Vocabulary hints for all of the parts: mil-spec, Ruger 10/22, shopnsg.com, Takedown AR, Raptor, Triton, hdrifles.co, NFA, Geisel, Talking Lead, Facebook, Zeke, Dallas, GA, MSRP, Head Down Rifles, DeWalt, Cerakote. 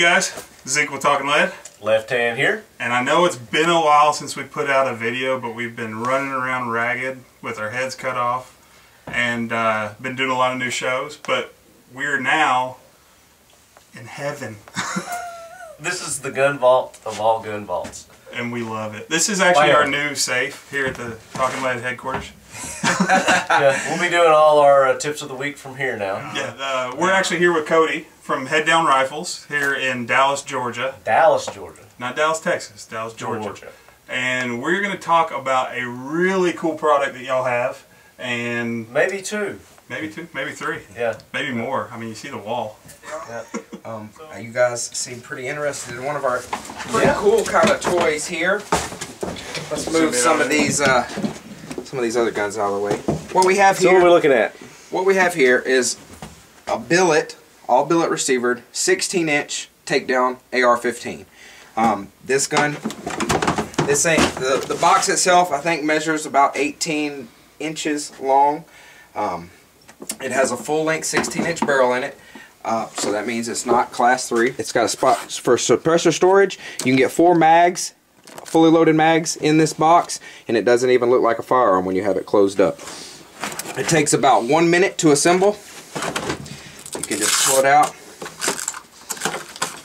Hey guys, Zeke with Talking Lead. Left hand here. And I know it's been a while since we put out a video, but we've been running around ragged with our heads cut off and been doing a lot of new shows, but we're now in heaven. This is the gun vault of all gun vaults. And we love it. This is actually our new safe here at the Talking Lead headquarters. Yeah, we'll be doing all our tips of the week from here now. Yeah, we're actually here with Cody from Head Down Rifles here in Dallas, Georgia. Dallas, Georgia. Not Dallas, Texas. Dallas, Georgia. And we're going to talk about a really cool product that y'all have. And maybe two. Maybe two. Maybe three. Yeah. Maybe more. I mean, you see the wall. Yeah. You guys seem pretty interested in one of our pretty cool kind of toys here. Let's move some of these... some of these other guns out of the way. What we have here, so what we're looking at, what we have here is a billet, all billet receivered, 16-inch Takedown AR-15. This gun, this ain't the box itself. I think measures about 18 inches long. It has a full-length 16-inch barrel in it, so that means it's not Class 3. It's got a spot for suppressor storage. You can get 4 mags. Fully loaded mags in this box, and it doesn't even look like a firearm when you have it closed up. It takes about 1 minute to assemble. You can just pull it out.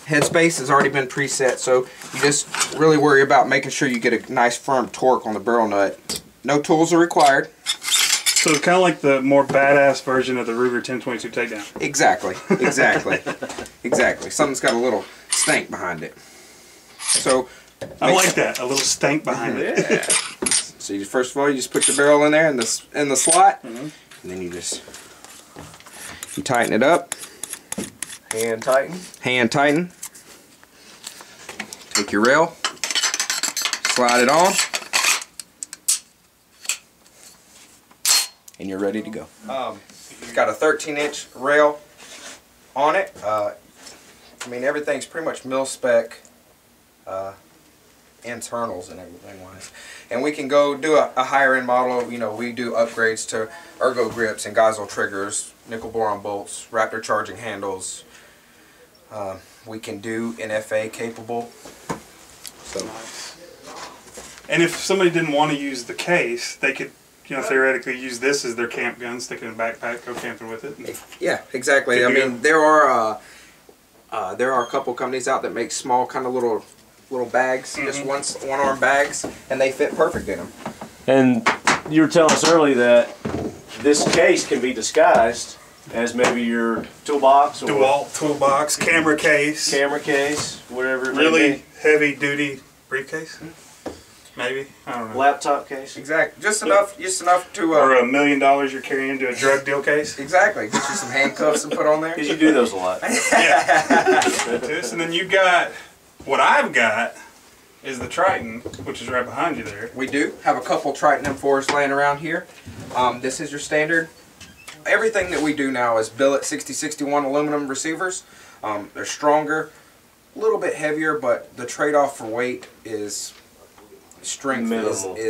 Headspace has already been preset, so you just really worry about making sure you get a nice firm torque on the barrel nut. No tools are required. So it's kind of like the more badass version of the Ruger 10/22 Takedown. Exactly, exactly, exactly. Something's got a little stank behind it. So I like that, a little stank behind it. Yeah. So you first of all, you just put your barrel in there in the slot, and then you just tighten it up. Hand tighten. Hand tighten. Take your rail, slide it on, and you're ready to go. It's got a 13-inch rail on it. I mean, everything's pretty much mil-spec. Internals and everything wise, and we can go do a higher end model. You know, we do upgrades to ergo grips and Geisel triggers, nickel boron bolts, Raptor charging handles. We can do NFA capable. So, and if somebody didn't want to use the case, they could, you know, theoretically use this as their camp gun, stick it in a backpack, go camping with it. Yeah, exactly. I mean, there are a couple companies out that make small kind of little bags, just one-arm bags, and they fit perfect in them. And you were telling us earlier that this case can be disguised as maybe your toolbox, or DeWalt toolbox, camera case, whatever. Really heavy-duty briefcase, maybe. I don't know. Laptop case. Exactly. Just enough to. Or $1 million you're carrying to a drug deal case. Exactly. Get you some handcuffs and put on there. Because you do those a lot. Yeah. And then you got. What I've got is the Triton, which is right behind you there. We do have a couple Triton M4s laying around here. This is your standard. Everything that we do now is billet 6061 aluminum receivers. They're stronger, a little bit heavier, but the trade-off for weight is strength.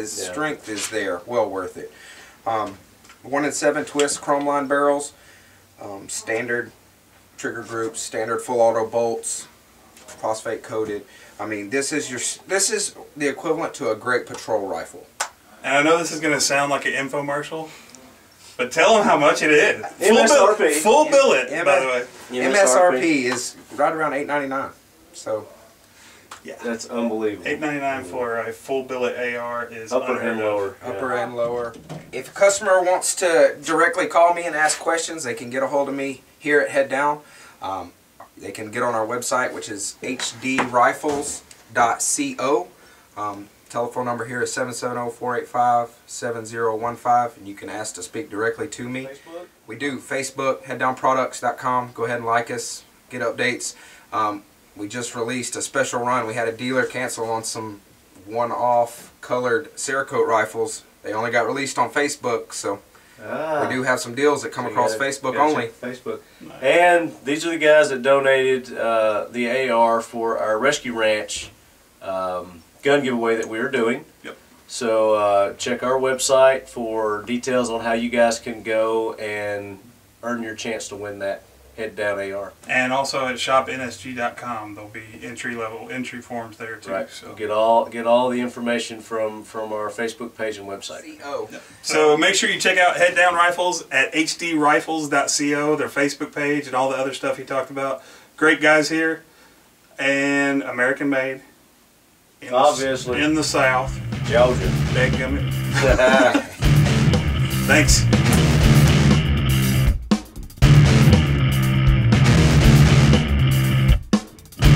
Strength is there, well worth it. 1 in 7 twist chrome line barrels, standard trigger groups, standard full auto bolts. Phosphate coated. I mean, this is the equivalent to a great patrol rifle. And I know this is going to sound like an infomercial, but tell them how much it is. MSRP. Full billet, by the way. MSRP is right around $8.99. So, yeah, that's unbelievable. $8.99 for a full billet AR is upper and lower. Upper and lower. If a customer wants to directly call me and ask questions, they can get a hold of me here at Head Down. They can get on our website, which is hdrifles.co. Telephone number here is 770-485-7015, and you can ask to speak directly to me. Facebook? We do Facebook, headdownproducts.com. Go ahead and like us, get updates. We just released a special run. We had a dealer cancel on some one-off colored Cerakote rifles. They only got released on Facebook, so... Ah. We do have some deals that come across Facebook only. Facebook. Nice. And these are the guys that donated the AR for our Rescue Ranch gun giveaway that we are doing. Yep. So check our website for details on how you guys can go and earn your chance to win that Head Down AR. And also at shopnsg.com, there'll be entry forms there too. Right. So get all the information from our Facebook page and website. CO. So make sure you check out Head Down Rifles at hdrifles.co, their Facebook page and all the other stuff he talked about. Great guys here, and American made. Obviously in the South. Georgia. Thanks.